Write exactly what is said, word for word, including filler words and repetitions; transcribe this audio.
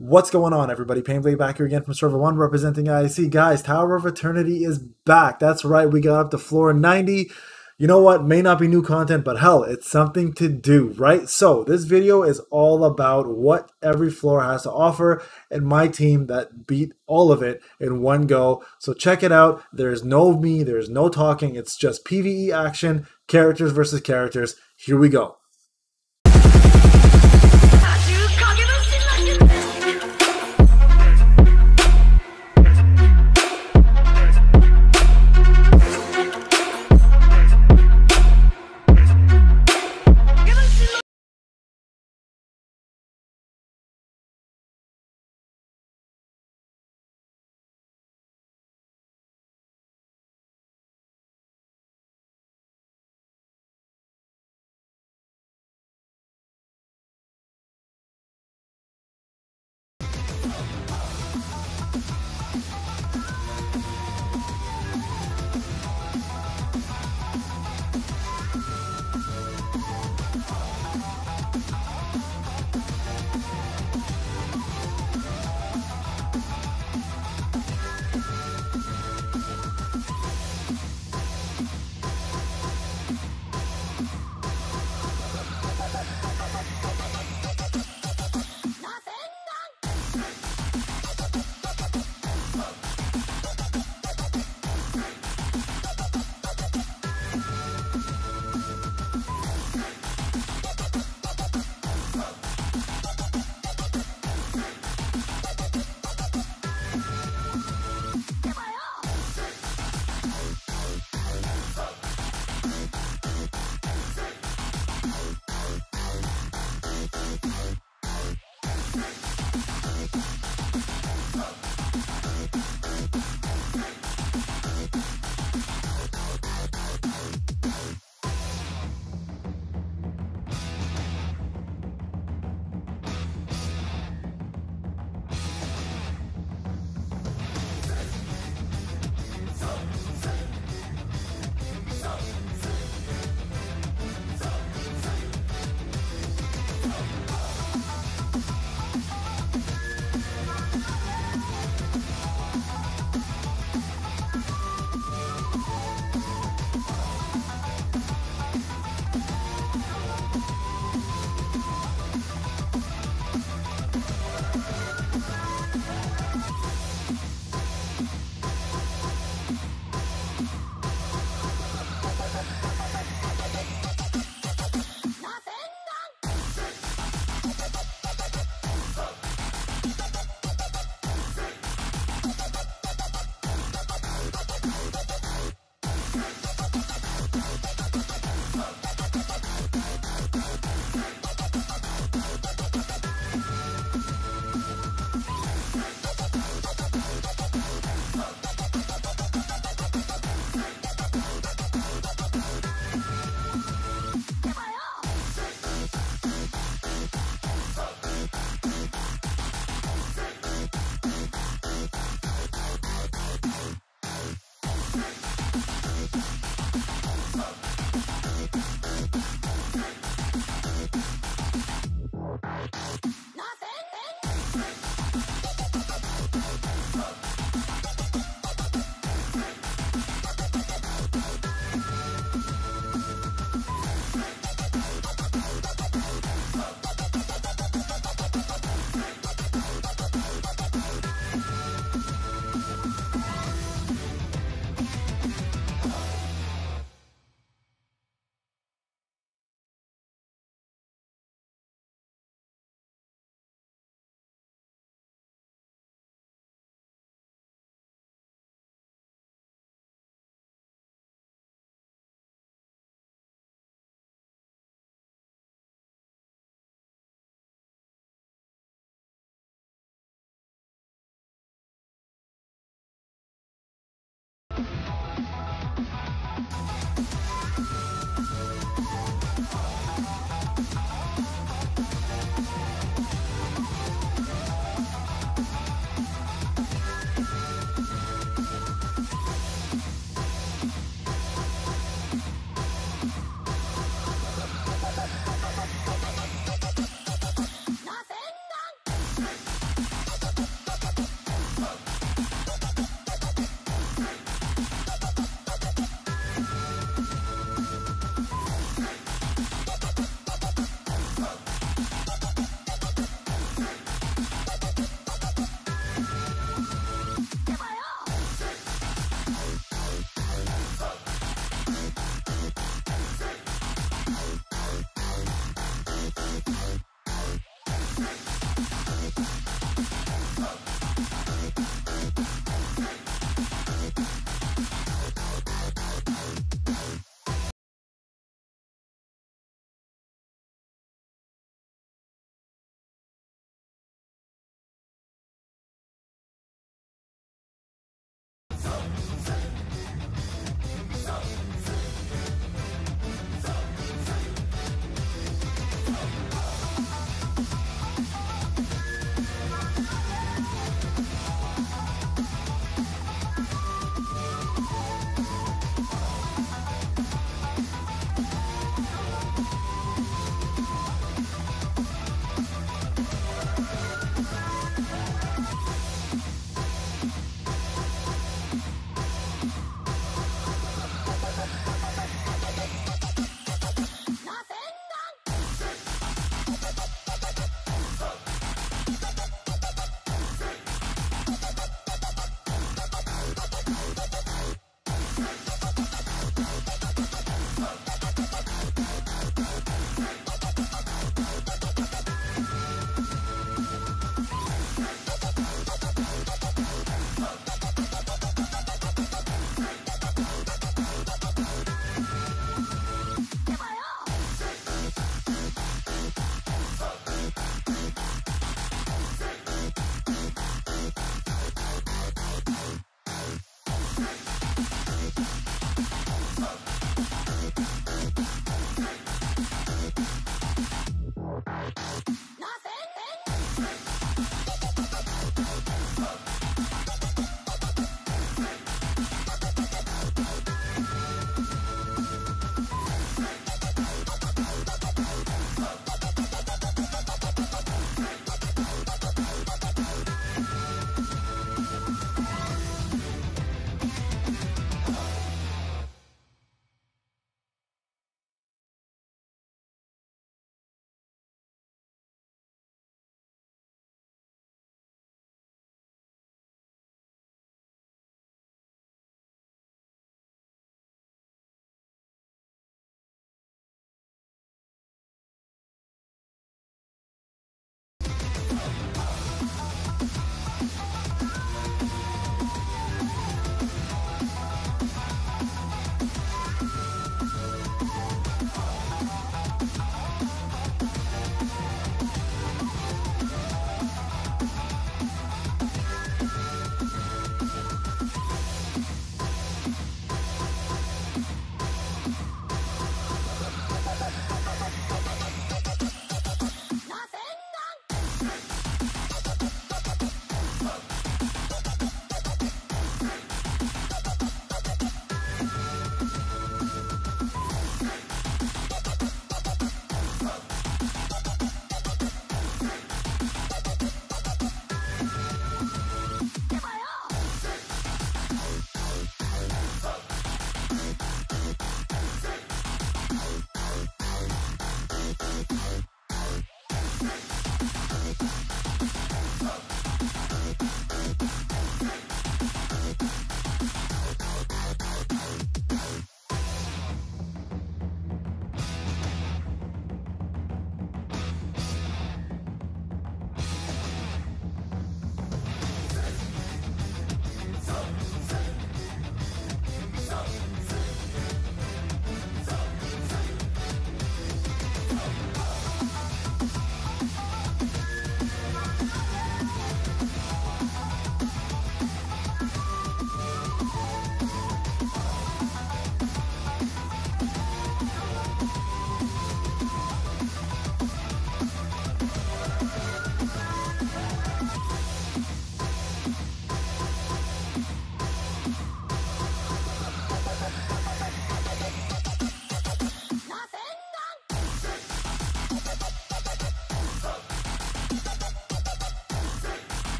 What's going on, everybody? Payneblade back here again from Server One, representing I A C. Guys, Tower of Eternity is back. That's right, we got up to floor ninety. You know what? May not be new content, but hell, it's something to do, right? So this video is all about what every floor has to offer and my team that beat all of it in one go. So check it out. There's no me, there's no talking. It's just P V E action, characters versus characters. Here we go.